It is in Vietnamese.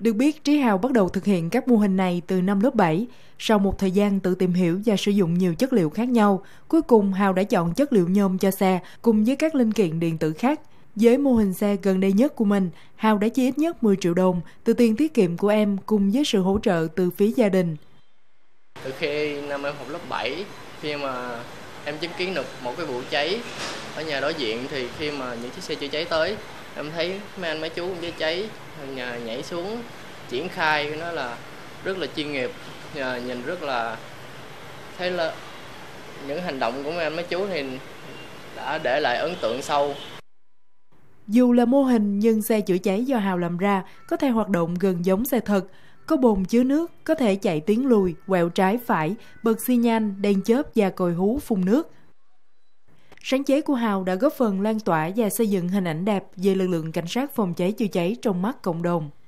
Được biết, Trí Hào bắt đầu thực hiện các mô hình này từ năm lớp 7. Sau một thời gian tự tìm hiểu và sử dụng nhiều chất liệu khác nhau, cuối cùng Hào đã chọn chất liệu nhôm cho xe cùng với các linh kiện điện tử khác. Với mô hình xe gần đây nhất của mình, Hào đã chi ít nhất 10 triệu đồng từ tiền tiết kiệm của em cùng với sự hỗ trợ từ phía gia đình. Từ khi năm em học lớp 7, khi mà em chứng kiến được một cái vụ cháy ở nhà đối diện, thì khi mà những chiếc xe chữa cháy tới, em thấy mấy anh mấy chú cũng chữa cháy, nhà nhảy xuống triển khai của nó là rất là chuyên nghiệp, nhìn rất là thấy là những hành động của mấy anh mấy chú thì đã để lại ấn tượng sâu. Dù là mô hình nhưng xe chữa cháy do Hào làm ra có thể hoạt động gần giống xe thật. Có bồn chứa nước, có thể chạy tiến lùi, quẹo trái phải, bật xi nhan, đèn chớp và còi hú phun nước. Sáng chế của Hào đã góp phần lan tỏa và xây dựng hình ảnh đẹp về lực lượng cảnh sát phòng cháy chữa cháy trong mắt cộng đồng.